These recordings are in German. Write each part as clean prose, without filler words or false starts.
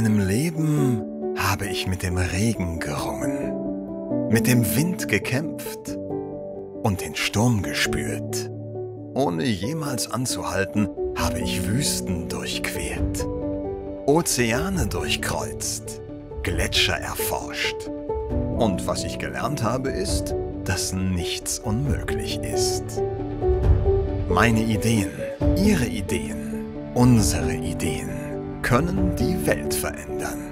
meinem Leben habe ich mit dem Regen gerungen, mit dem Wind gekämpft und den Sturm gespürt. Ohne jemals anzuhalten, habe ich Wüsten durchquert, Ozeane durchkreuzt, Gletscher erforscht. Und was ich gelernt habe, ist, dass nichts unmöglich ist. Meine Ideen, Ihre Ideen, unsere Ideen können die Welt verändern.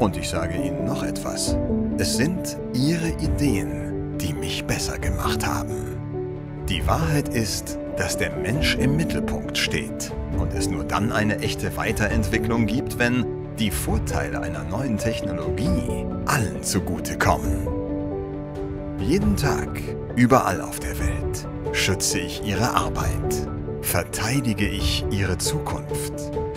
Und ich sage Ihnen noch etwas. Es sind Ihre Ideen, die mich besser gemacht haben. Die Wahrheit ist, dass der Mensch im Mittelpunkt steht und es nur dann eine echte Weiterentwicklung gibt, wenn die Vorteile einer neuen Technologie allen zugutekommen. Jeden Tag, überall auf der Welt, schütze ich Ihre Arbeit, verteidige ich Ihre Zukunft,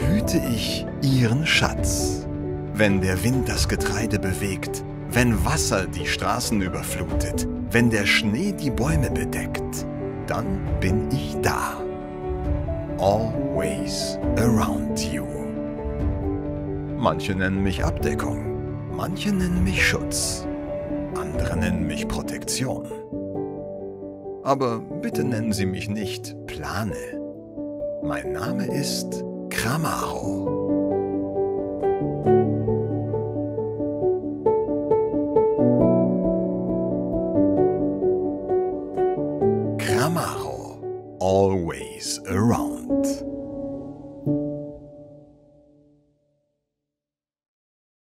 hüte ich Ihren Schatz. Wenn der Wind das Getreide bewegt, wenn Wasser die Straßen überflutet, wenn der Schnee die Bäume bedeckt, dann bin ich da. Always around you. Manche nennen mich Abdeckung, manche nennen mich Schutz, andere nennen mich Protektion. Aber bitte nennen Sie mich nicht Plane. Mein Name ist Cramaro. Cramaro, always around.